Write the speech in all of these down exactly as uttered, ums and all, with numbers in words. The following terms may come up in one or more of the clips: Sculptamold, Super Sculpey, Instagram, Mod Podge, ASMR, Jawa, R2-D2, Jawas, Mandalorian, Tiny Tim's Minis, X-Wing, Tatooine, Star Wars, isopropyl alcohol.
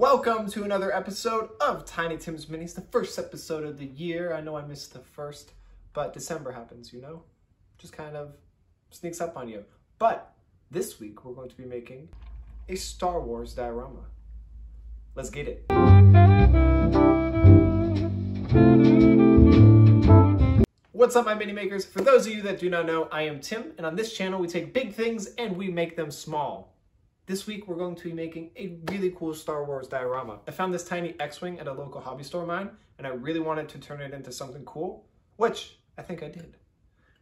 Welcome to another episode of Tiny Tim's Minis, the first episode of the year. I know I missed the first, but December happens, you know? Just kind of sneaks up on you. But this week, we're going to be making a Star Wars diorama. Let's get it. What's up, my mini makers? For those of you that do not know, I am Tim, and on this channel, we take big things and we make them small. This week, we're going to be making a really cool Star Wars diorama. I found this tiny X-Wing at a local hobby store of mine, and I really wanted to turn it into something cool, which I think I did.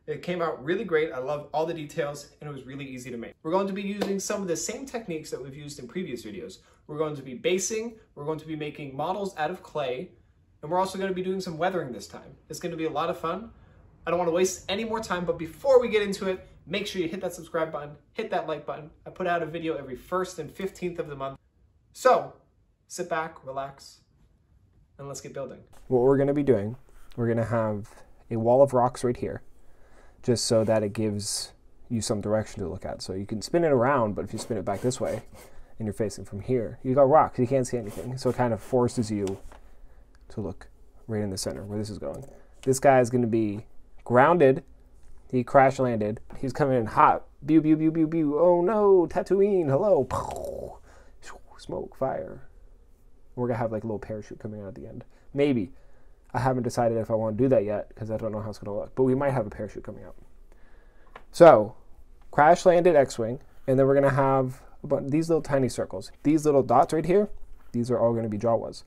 It came out really great, I love all the details, and it was really easy to make. We're going to be using some of the same techniques that we've used in previous videos. We're going to be basing, we're going to be making models out of clay, and we're also going to be doing some weathering this time. It's going to be a lot of fun. I don't want to waste any more time, but before we get into it, make sure you hit that subscribe button, hit that like button. I put out a video every first and fifteenth of the month. So sit back, relax, and let's get building. What we're gonna be doing, we're gonna have a wall of rocks right here, just so that it gives you some direction to look at. So you can spin it around, but if you spin it back this way and you're facing from here, you got rocks, you can't see anything. So it kind of forces you to look right in the center where this is going. This guy is gonna be grounded. He crash landed. He's coming in hot. Pew, pew, pew, pew, pew. Oh no, Tatooine, hello. Smoke, fire. We're gonna have like a little parachute coming out at the end. Maybe. I haven't decided if I want to do that yet because I don't know how it's gonna look, but we might have a parachute coming out. So, crash landed X-Wing, and then we're gonna have a bunch, these little tiny circles. These little dots right here, these are all gonna be Jawas.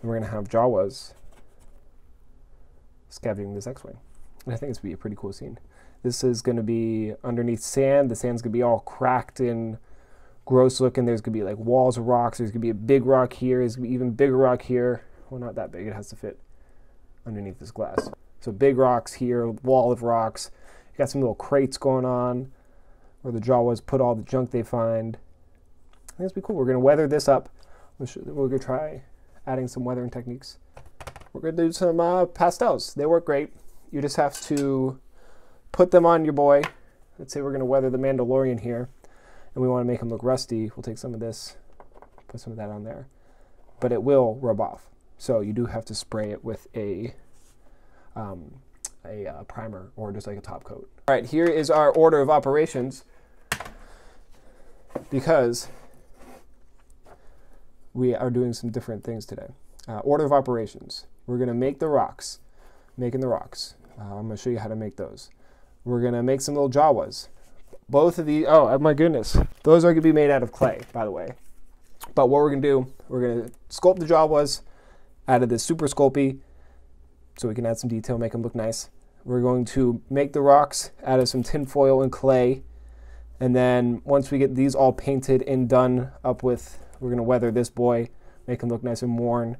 And we're gonna have Jawas scavenging this X-Wing. I think it's going to be a pretty cool scene. This is going to be underneath sand. The sand's going to be all cracked and gross looking. There's going to be like walls of rocks. There's going to be a big rock here. There's going to be even bigger rock here. Well, not that big. It has to fit underneath this glass. So big rocks here, wall of rocks. You got some little crates going on where the Jawas put all the junk they find. I think it's going to be cool. We're going to weather this up. We're going to try adding some weathering techniques. We're going to do some uh, pastels. They work great. You just have to put them on your boy. Let's say we're gonna weather the Mandalorian here and we wanna make him look rusty. We'll take some of this, put some of that on there, but it will rub off. So you do have to spray it with a, um, a uh, primer or just like a top coat. All right, here is our order of operations because we are doing some different things today. Uh, order of operations, we're gonna make the rocks, making the rocks. Uh, I'm gonna show you how to make those. We're gonna make some little Jawas. Both of these, oh my goodness. Those are gonna be made out of clay, by the way. But what we're gonna do, we're gonna sculpt the Jawas out of this Super Sculpey so we can add some detail, make them look nice. We're going to make the rocks out of some tin foil and clay. And then once we get these all painted and done up with, we're gonna weather this boy, make him look nice and worn.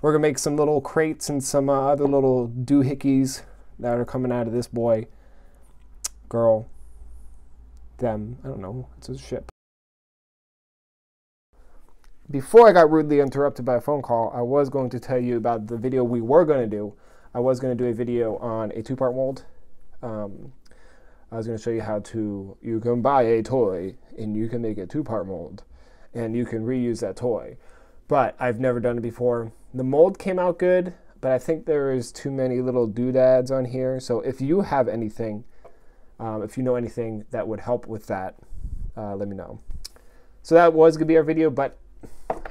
We're gonna make some little crates and some uh, other little doohickeys that are coming out of this boy, girl, them, I don't know, it's a ship. Before I got rudely interrupted by a phone call, I was going to tell you about the video we were gonna do. I was gonna do a video on a two-part mold. Um, I was gonna show you how to, you can buy a toy and you can make a two-part mold and you can reuse that toy. But I've never done it before. The mold came out good, but I think there is too many little doodads on here. So if you have anything, um, if you know anything that would help with that, uh, let me know. So that was gonna be our video, but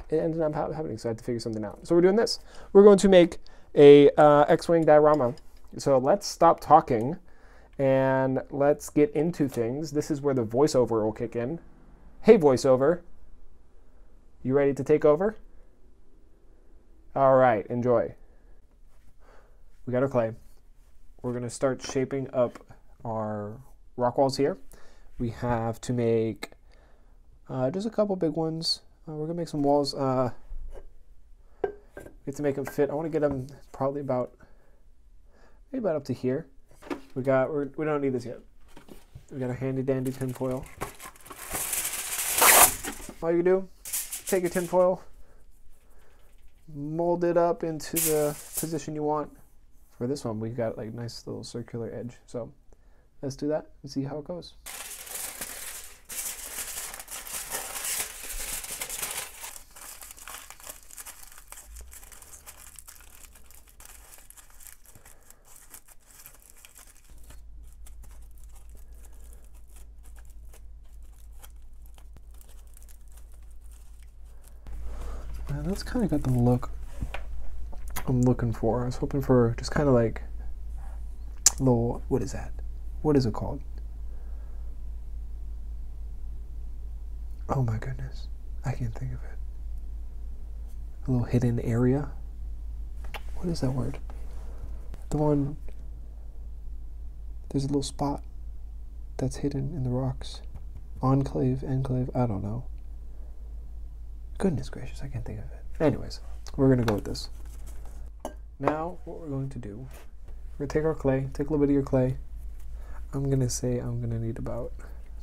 it ended up happening, so I had to figure something out. So we're doing this. We're going to make a uh, X-Wing diorama. So let's stop talking and let's get into things. This is where the voiceover will kick in. Hey, voiceover, you ready to take over? All right, enjoy. We got our clay. We're gonna start shaping up our rock walls here. We have to make uh, just a couple big ones. Uh, we're gonna make some walls. Uh, we have to make them fit. I wanna get them probably about, maybe about up to here. We got, we're, we don't need this yet. We got a handy dandy tin foil. All you do, take your tin foil, mold it up into the position you want. For this one, we've got like nice little circular edge. So let's do that and see how it goes. Yeah, that's kind of got the look I'm looking for. I was hoping for just kind of like little, what is that? What is it called? Oh my goodness, I can't think of it. A little hidden area. What is that word? The one, there's a little spot that's hidden in the rocks. Enclave, enclave, I don't know. Goodness gracious, I can't think of it. Anyways, we're gonna go with this. Now, what we're going to do, we're gonna take our clay, take a little bit of your clay. I'm gonna say I'm gonna need about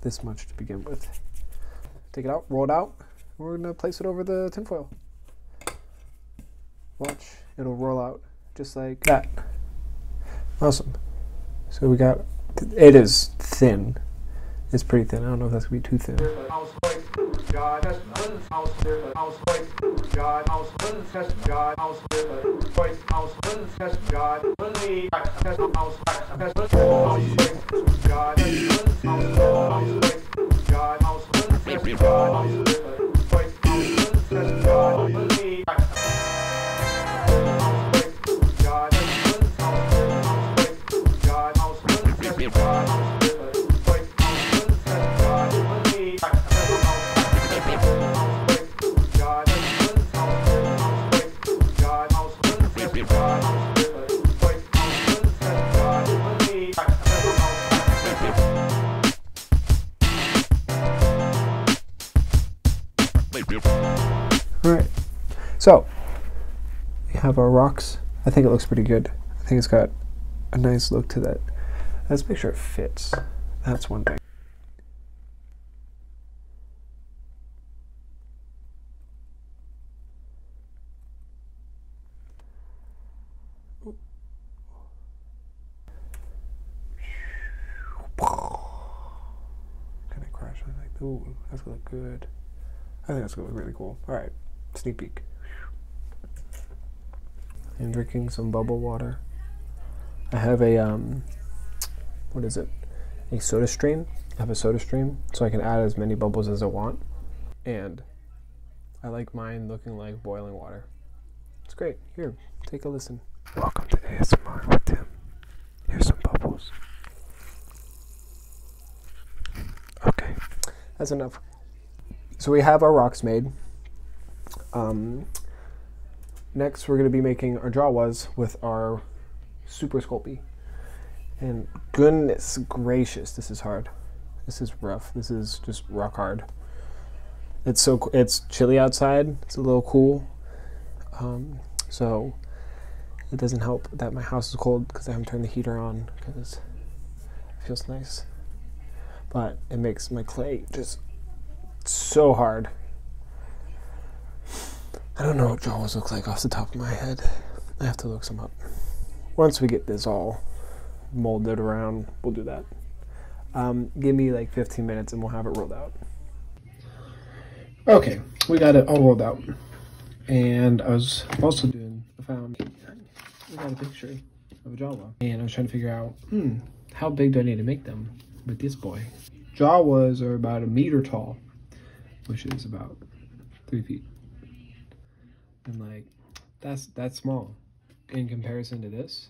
this much to begin with. Take it out, roll it out. We're gonna place it over the tinfoil. Watch, it'll roll out just like that. Awesome. So we got, it is thin. It's pretty thin. I don't know if that's gonna be too thin. Alright, so we have our rocks. I think it looks pretty good. I think it's got a nice look to that. Let's make sure it fits. That's one thing. Kind of crash. I like, ooh, that's gonna look good. I think that's gonna look really cool. All right, sneak peek. I'm drinking some bubble water. I have a um, what is it? A SodaStream. I have a SodaStream, so I can add as many bubbles as I want. And I like mine looking like boiling water. It's great. Here, take a listen. Welcome to A S M R with Tim. Here's some bubbles. Okay, that's enough. So we have our rocks made. Um, next, we're gonna be making our Jawas with our Super Sculpey. And goodness gracious, this is hard. This is rough. This is just rock hard. It's so it's chilly outside. It's a little cool. Um, so it doesn't help that my house is cold because I haven't turned the heater on because it feels nice. But it makes my clay just so hard. I don't know what Jawas look like off the top of my head. I have to look some up. Once we get this all molded around, we'll do that. Um, give me like fifteen minutes and we'll have it rolled out. Okay, we got it all rolled out. And I was also doing, I found, I got a picture of a Jawa. And I was trying to figure out, hmm, how big do I need to make them with this boy? Jawas are about a meter tall, which is about three feet. And like, that's that's small in comparison to this.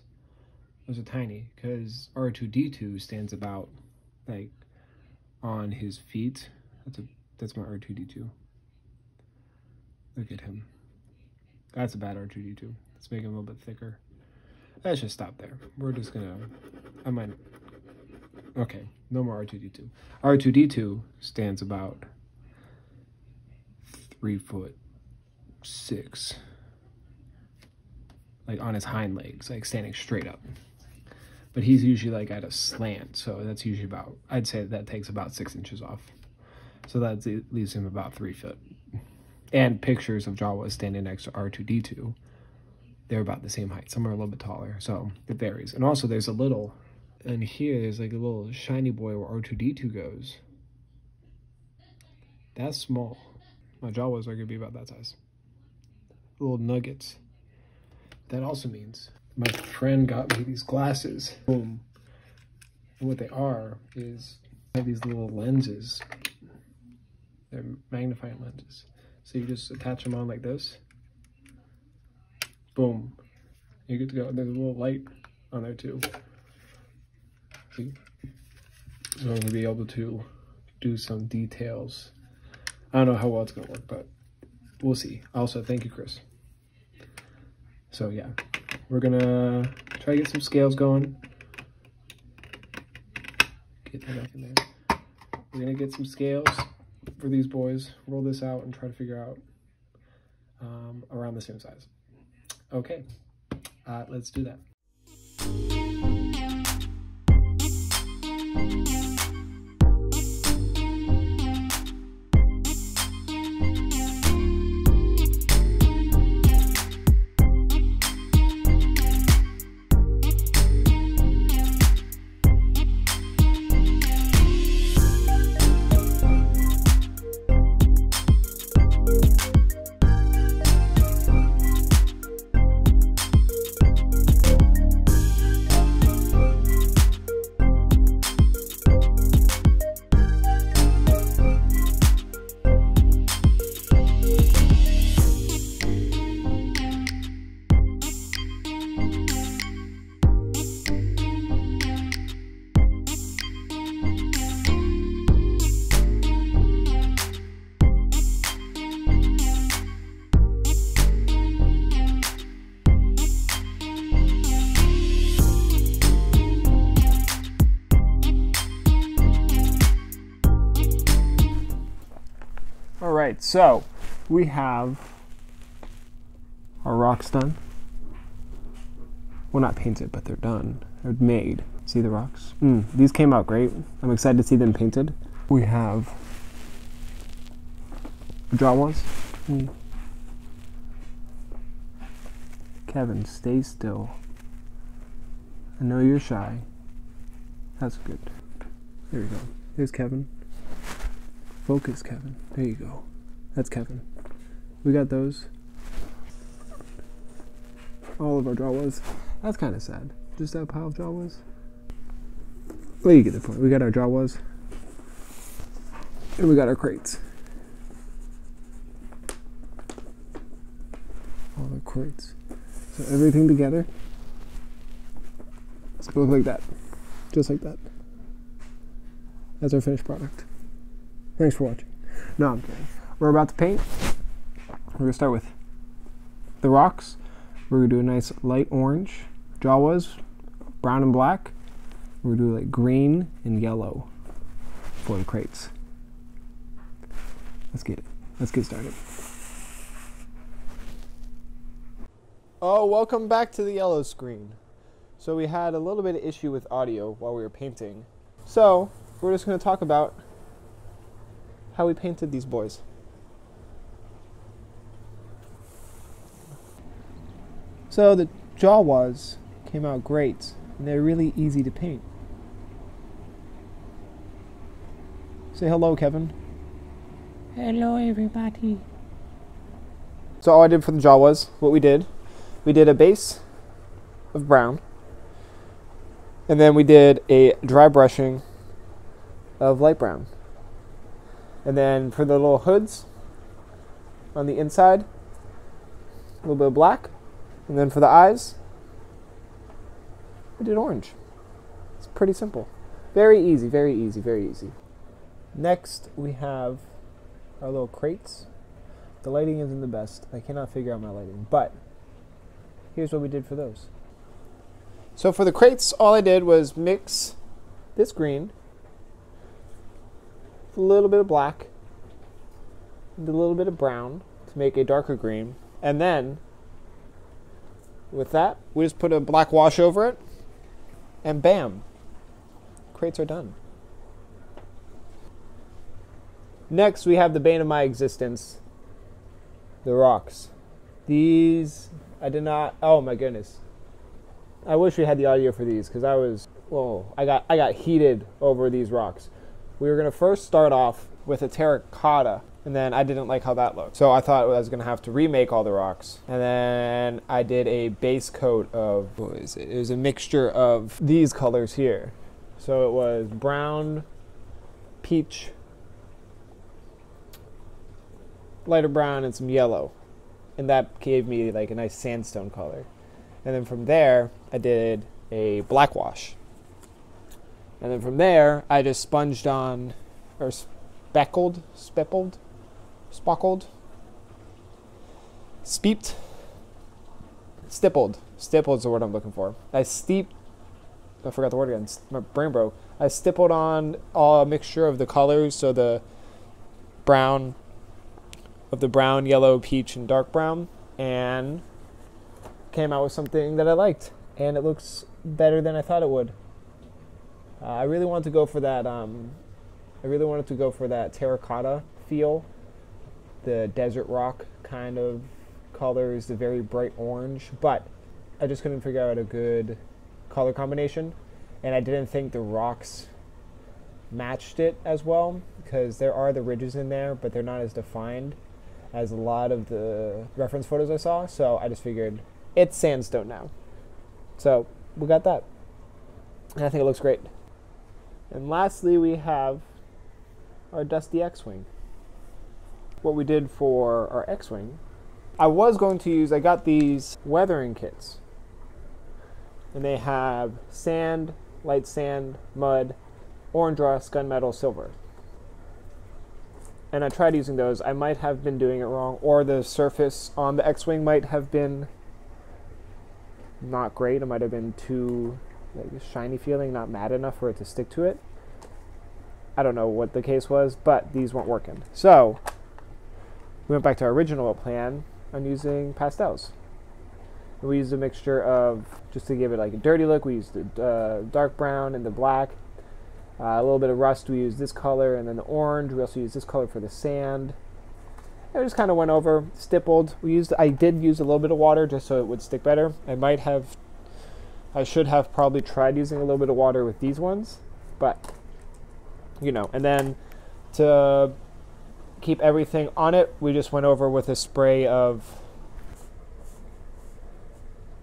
Those are tiny, because R two D two stands about like on his feet. That's a that's my R two D two. Look at him. That's a bad R two D two. Let's make him a little bit thicker. Let's just stop there. We're just gonna, I might, okay, no more R two D two. R two D two stands about three foot six, like on his hind legs, like standing straight up, but he's usually like at a slant, so that's usually about, I'd say that takes about six inches off, so that leaves him about three foot. And pictures of Jawas standing next to R two D two, they're about the same height. Some are a little bit taller, so it varies. And also there's a little, and here there's like a little shiny boy where R two D two goes. That's small. My Jawas are going to be about that size. Little nuggets. That also means my friend got me these glasses. Boom. And what they are is I have these little lenses. They're magnifying lenses. So you just attach them on like this. Boom. You're good to go. There's a little light on there too. See? So I'm going to be able to do some details. I don't know how well it's going to work, but we'll see. Also, thank you, Chris. So yeah, we're going to try to get some scales going. Get that back in there. We're going to get some scales for these boys, roll this out, and try to figure out um, around the same size. Okay, uh, let's do that. Alright, so we have our rocks done. Well, not painted, but they're done. They're made. See the rocks? Mm, these came out great. I'm excited to see them painted. We have Jawas. Mm. Kevin, stay still. I know you're shy. That's good. There we go. There's Kevin. Focus, Kevin. There you go. That's Kevin. We got those. All of our Jawas. That's kind of sad. Just that pile of Jawas. Well, you get the point. We got our Jawas. And we got our crates. All the crates. So everything together. It's going to look like that. Just like that. That's our finished product. Thanks for watching. No, I'm kidding. We're about to paint. We're going to start with the rocks. We're going to do a nice light orange. Jawas, brown and black. We're going to do like green and yellow for the crates. Let's get it. Let's get started. Oh, welcome back to the yellow screen. So we had a little bit of issue with audio while we were painting. So we're just going to talk about how we painted these boys. So the Jawas came out great, and they're really easy to paint. Say hello, Kevin. Hello, everybody. So all I did for the Jawas, what we did, we did a base of brown, and then we did a dry brushing of light brown. And then for the little hoods on the inside, a little bit of black. And then for the eyes, we did orange. It's pretty simple. Very easy, very easy, very easy. Next, we have our little crates. The lighting isn't the best. I cannot figure out my lighting, but here's what we did for those. So for the crates, all I did was mix this green, a little bit of black, and a little bit of brown to make a darker green, and then with that we just put a black wash over it, and bam, crates are done. Next we have the bane of my existence, the rocks. These I did not, oh my goodness, I wish we had the audio for these, because I was, whoa, I got I got heated over these rocks. We were going to first start off with a terracotta, and then I didn't like how that looked. So I thought I was going to have to remake all the rocks. And then I did a base coat of, what is it? It was a mixture of these colors here. So it was brown, peach, lighter brown, and some yellow. and that gave me like a nice sandstone color. And then from there, I did a black wash. And then from there, I just sponged on, or speckled, speckled, speckled, steeped, stippled. Stippled is the word I'm looking for. I steeped, I forgot the word again, my brain broke. I stippled on a mixture of the colors, so the brown, of the brown, yellow, peach, and dark brown, and came out with something that I liked, and it looks better than I thought it would. Uh, I really wanted to go for that. Um, I really wanted to go for that terracotta feel, the desert rock kind of colors, the very bright orange. But I just couldn't figure out a good color combination, and I didn't think the rocks matched it as well, because there are the ridges in there, but they're not as defined as a lot of the reference photos I saw. So I just figured it's sandstone now. So we got that, and I think it looks great. And lastly, we have our dusty X-Wing. What we did for our X-Wing, I was going to use, I got these weathering kits, and they have sand, light sand, mud, orange rust, gunmetal, silver. And I tried using those. I might have been doing it wrong, or the surface on the X-Wing might have been not great. It might have been too like, shiny feeling, not matte enough for it to stick to it. I don't know what the case was, but these weren't working. So we went back to our original plan on using pastels. And we used a mixture of, just to give it like a dirty look, we used the uh, dark brown and the black. Uh, a little bit of rust, we used this color, and then the orange. We also used this color for the sand. I just kind of went over, stippled. We used, I did use a little bit of water just so it would stick better. I might have, I should have probably tried using a little bit of water with these ones, but, you know. And then to keep everything on it, we just went over with a spray of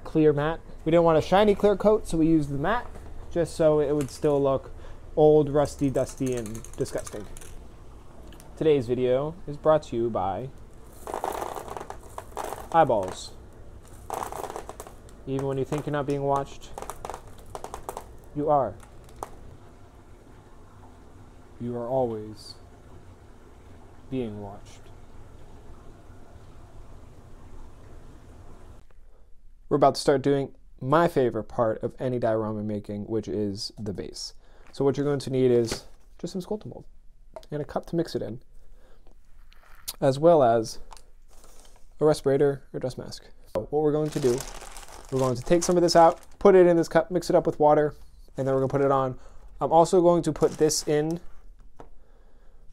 clear matte. We didn't want a shiny clear coat, so we used the matte just so it would still look old, rusty, dusty, and disgusting. Today's video is brought to you by eyeballs. Even when you think you're not being watched, you are. You are always being watched. We're about to start doing my favorite part of any diorama making, which is the base. So what you're going to need is just some Sculptamold and a cup to mix it in, as well as a respirator or dust mask. So what we're going to do, we're going to take some of this out, put it in this cup, mix it up with water, and then we're going to put it on. I'm also going to put this in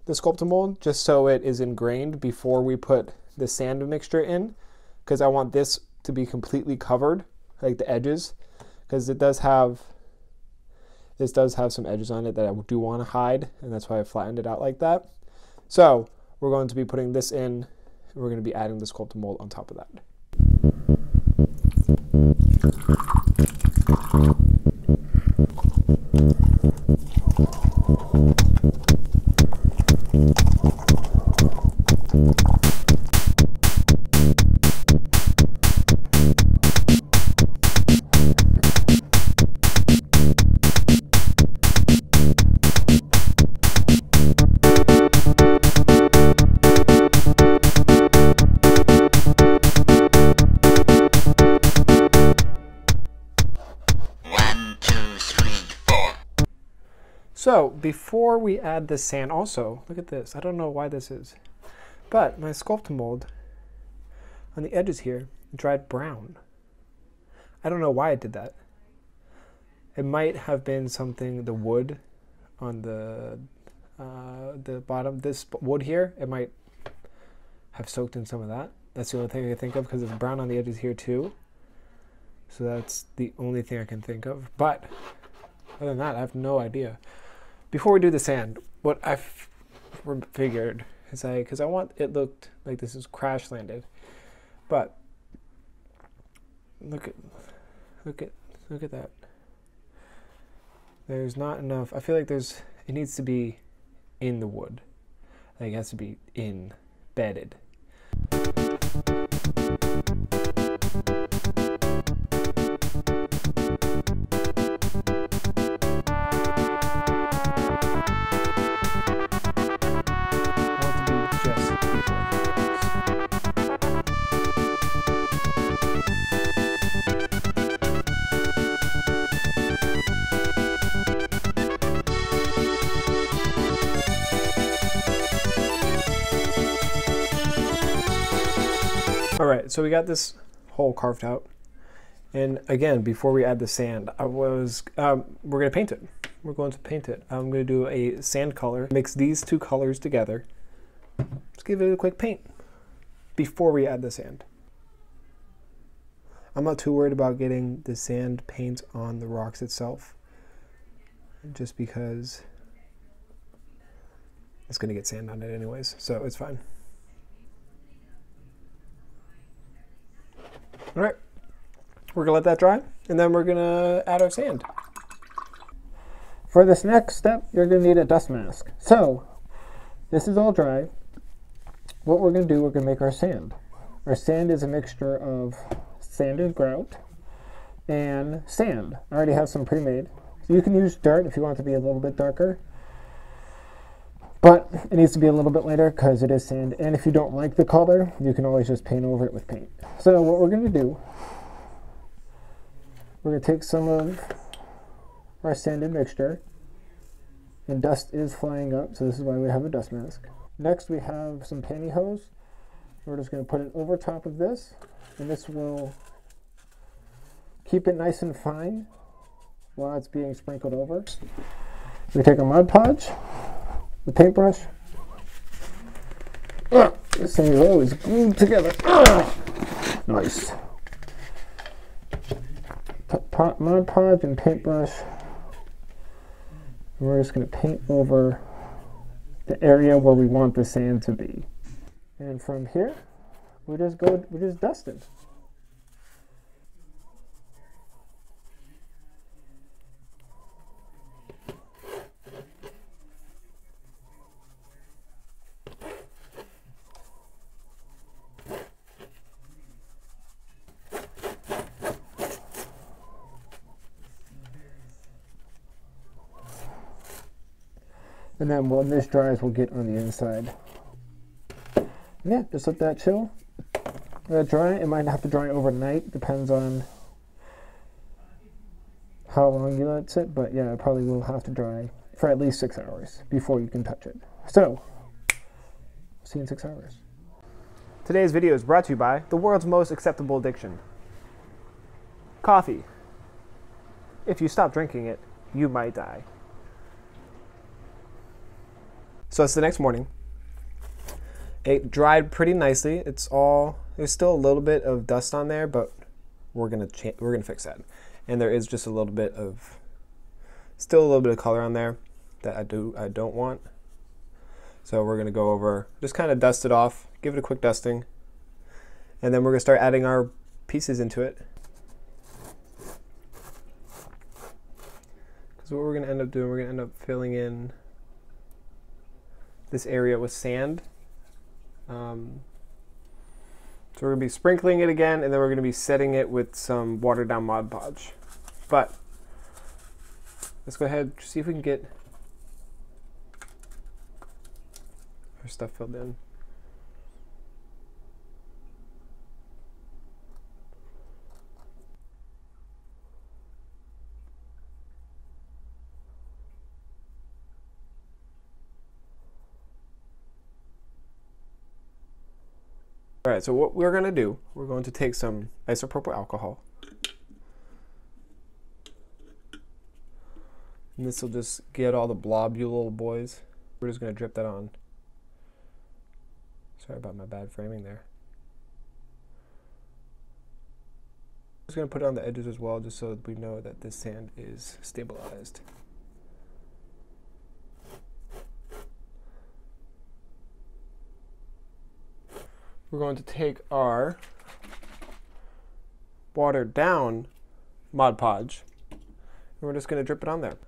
the Sculptamold just so it is ingrained before we put the sand mixture in, because I want this to be completely covered, like the edges, because it does have... This does have some edges on it that I do want to hide, and that's why I flattened it out like that. So we're going to be putting this in, and we're going to be adding the Sculptamold on top of that. So before we add the sand, also, look at this. I don't know why this is, but my Sculptamold on the edges here dried brown. I don't know why I did that. It might have been something, the wood on the, uh, the bottom, this wood here, it might have soaked in some of that. That's the only thing I can think of, because it's brown on the edges here too. So that's the only thing I can think of. But other than that, I have no idea. Before we do the sand, what I figured is I, because I want it looked like this is crash landed, but look at, look at, look at that. There's not enough. I feel like there's, it needs to be in the wood. Like it has to be embedded. right, so we got this hole carved out. And again, before we add the sand, I was um, we're gonna paint it. We're going to paint it. I'm gonna do a sand color, mix these two colors together. Let's give it a quick paint before we add the sand. I'm not too worried about getting the sand paint on the rocks itself, just because it's gonna get sand on it anyways, so it's fine. All right. We're gonna let that dry, and then we're gonna add our sand. For this next step, you're gonna need a dust mask. So, this is all dry. What we're gonna do, we're gonna make our sand. Our sand is a mixture of sanded grout and sand. I already have some pre-made. So you can use dirt if you want it to be a little bit darker, but it needs to be a little bit lighter because it is sand. And if you don't like the color, you can always just paint over it with paint. So what we're gonna do, we're going to take some of our sanded mixture, and dust is flying up, so this is why we have a dust mask. Next we have some pantyhose. We're just going to put it over top of this, and this will keep it nice and fine while it's being sprinkled over. We take a Mod Podge, the paintbrush. Ugh, this thing is always glued together. Ugh, nice. Mod Podge and paintbrush, and we're just going to paint over the area where we want the sand to be. And from here, we just go, we just dust it. And then when this dries, we'll get on the inside. Yeah, just let that chill. Let it dry. It might have to dry overnight. Depends on how long you let it sit. But yeah, it probably will have to dry for at least six hours before you can touch it. So, see you in six hours. Today's video is brought to you by the world's most acceptable addiction. Coffee. If you stop drinking it, you might die. So it's the next morning. It dried pretty nicely. It's all, there's still a little bit of dust on there, but we're gonna cha- we're gonna fix that. And there is just a little bit of, still a little bit of color on there that I do I don't want. So we're gonna go over, just kind of dust it off, give it a quick dusting, and then we're gonna start adding our pieces into it. Because what we're gonna end up doing, we're gonna end up filling in this area with sand. Um, so we're gonna be sprinkling it again, and then we're gonna be setting it with some watered down Mod Podge. But let's go ahead, see if we can get our stuff filled in. All right, so what we're gonna do, we're going to take some isopropyl alcohol. And this will just get all the blobule boys. We're just gonna drip that on. Sorry about my bad framing there. I'm just gonna put it on the edges as well, just so that we know that this sand is stabilized. We're going to take our watered down Mod Podge, and we're just gonna drip it on there.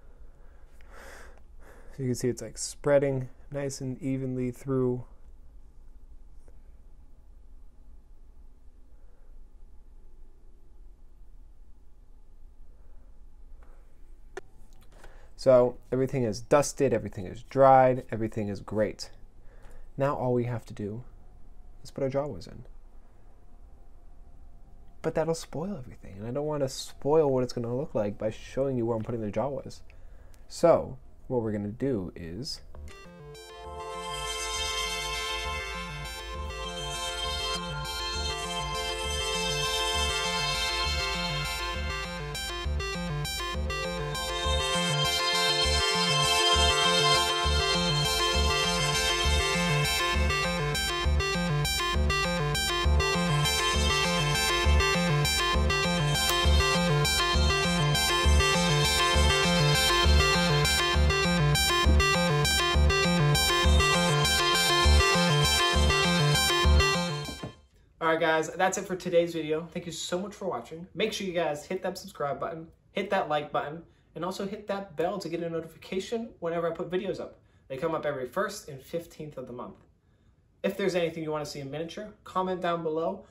So you can see it's like spreading nice and evenly through . So everything is dusted, everything is dried, everything is great. Now all we have to do, let's put our Jawas in. But that'll spoil everything, and I don't want to spoil what it's going to look like by showing you where I'm putting the Jawas. So what we're going to do is, right, guys, that's it for today's video. Thank you so much for watching. Make sure you guys hit that subscribe button, hit that like button, and also hit that bell to get a notification whenever I put videos up. They come up every first and fifteenth of the month. If there's anything you want to see in miniature, comment down below.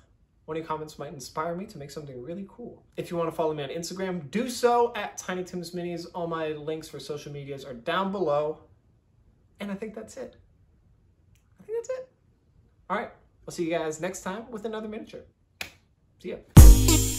One of your comments might inspire me to make something really cool. If you want to follow me on Instagram, do so at Tiny Tim's Minis. All my links for social medias are down below. And I think that's it. I think that's it. All right. I'll see you guys next time with another miniature. See ya.